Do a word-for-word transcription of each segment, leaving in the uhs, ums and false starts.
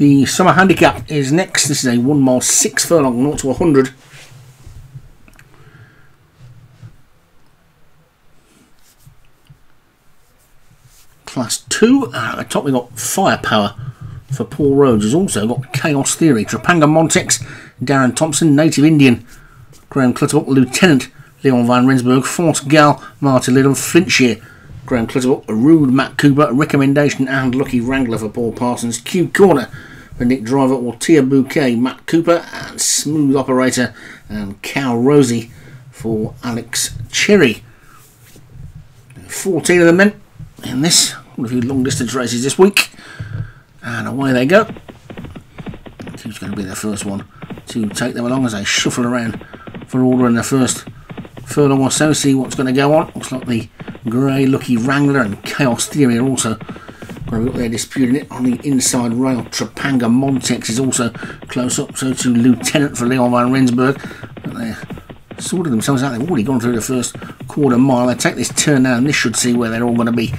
The summer handicap is next. This is a one mile six furlong, zero to one hundred. Class two. At the top we've got Firepower for Paul Rhodes. We've also got Chaos Theory, Trapanga Montex, Darren Thompson, Native Indian, Graham Clutterbuck, Lieutenant, Leon Van Rensburg, Fort Gal, Martin Liddell, Flinchy, Graham Clutterbuck, Rude, Matt Cooper, Recommendation and Lucky Wrangler for Paul Parsons. Q Corner for Nick Driver, Ortea Bouquet, Matt Cooper, and Smooth Operator and Cal Rosie for Alex Cherry. fourteen of the men in this. One of your long distance races this week. And away they go. Q's going to be the first one to take them along as they shuffle around for order in the first furlong or so. See what's going to go on. Looks like the Grey Lucky Wrangler and Chaos Theory are also going to be up there disputing it. On the inside rail, Trapanga Montex is also close up, so to Lieutenant for Leon Van Rensburg. But they're sorted themselves out. They've already gone through the first quarter mile. They take this turn now, and this should see where they're all going to be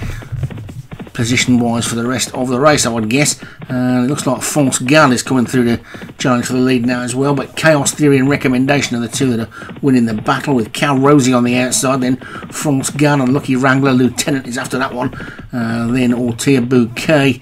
position-wise for the rest of the race, I would guess. And uh, it looks like France Gal is coming through to challenge for the lead now as well, but Chaos Theory and Recommendation are the two that are winning the battle, with Cal Rosie on the outside, then France Gal and Lucky Wrangler. Lieutenant is after that one, uh, then Ortea Bouquet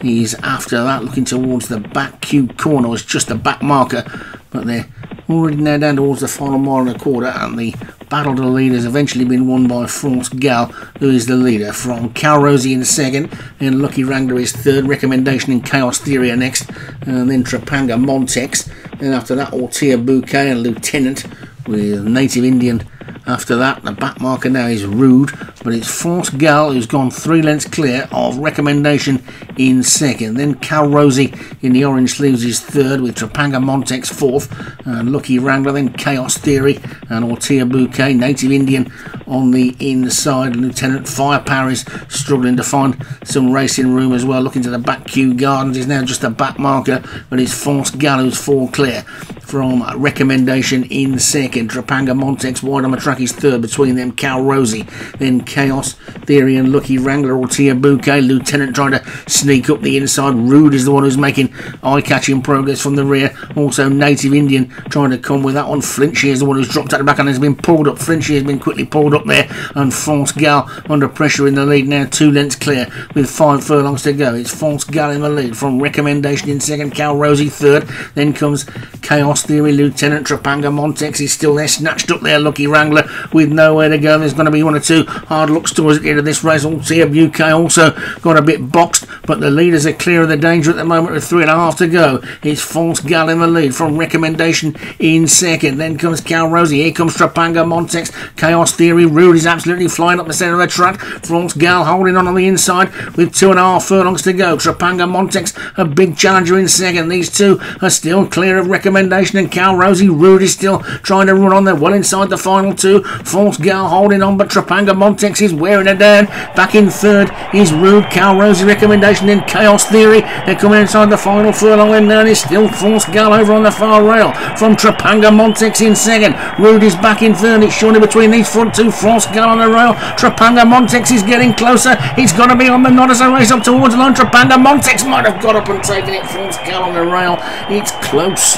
is after that, looking towards the back. Q Corner is just a back marker, but they're already now down towards the final mile and a quarter, and the battle to the lead has eventually been won by France Gal, who is the leader, from Cal Rosie in second, and Lucky Wrangler is third. Recommendation and Chaos Theory are next, and then Trapanga Montex, then after that Ortea Bouquet and Lieutenant, with Native Indian after that. The back marker now is Rude, but it's France Gal who's gone three lengths clear of Recommendation in second. Then Cal Rosie in the orange sleeves is third, with Trapanga Montex fourth, and Lucky Wrangler, then Chaos Theory and Ortea Bouquet. Native Indian on the inside. Lieutenant. Firepower is struggling to find some racing room as well, looking to the back. Kew Gardens is now just a back marker, but it's France Gal who's four clear from Recommendation in second. Trapanga Montex wide on the track is third, between them Cal Rosie, then Chaos Theory and Lucky Wrangler. Ortea Bouquet, Lieutenant trying to sneak up the inside. Rude is the one who's making eye-catching progress from the rear. Also Native Indian trying to come with that one. Flinchy is the one who's dropped out the back and has been pulled up. Flinchy has been quickly pulled up there, and France Gal under pressure in the lead now, two lengths clear with five furlongs to go. It's France Gal in the lead from Recommendation in second, Cal Rosie third, then comes Chaos Theory. Lieutenant. Trapanga Montex is still there, snatched up there. Lucky Wrangler with nowhere to go. There's going to be one or two hard looks towards the end of this race. Ortea U K also got a bit boxed, but the leaders are clear of the danger at the moment, with three and a half to go. It's France Gal in the lead from Recommendation in second, then comes Cal Rosie, here comes Trapanga Montex, Chaos Theory. Rude is absolutely flying up the centre of the track. France Gal holding on on the inside with two and a half furlongs to go. Trapanga Montex a big challenger in second. These two are still clear of Recommendation and Cal Rosie. Rude is still trying to run on there, well inside the final two. France Gal holding on, but Trapanga Montex is wearing her down. Back in third is Rude. Cal Rosie, Recommendation and Chaos Theory. They're coming inside the final furlong, and now it's still France Gal over on the far rail from Trapanga Montex in second. Rude is back in third. It's surely between these front two. France Gal on the rail. Trapanga Montex is getting closer. It's got to be on the nod as they race up towards the line. Trapanga Montex might have got up and taken it. France Gal on the rail. It's close.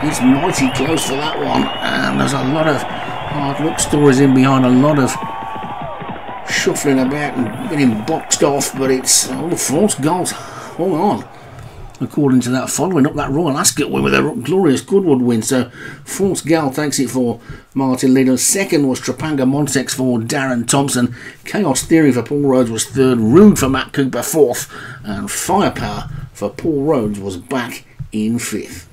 He's mighty close for that one, and there's a lot of hard look stories in behind, a lot of shuffling about and getting boxed off, but it's all oh, France Gal's hold on, according to that, following up that Royal Ascot win with a glorious Goodwood win. So France Gal takes it for Martin Liddell. Second was Trapanga Montex for Darren Thompson. Chaos Theory for Paul Rhodes was third. Rude for Matt Cooper fourth, and Firepower for Paul Rhodes was back in fifth.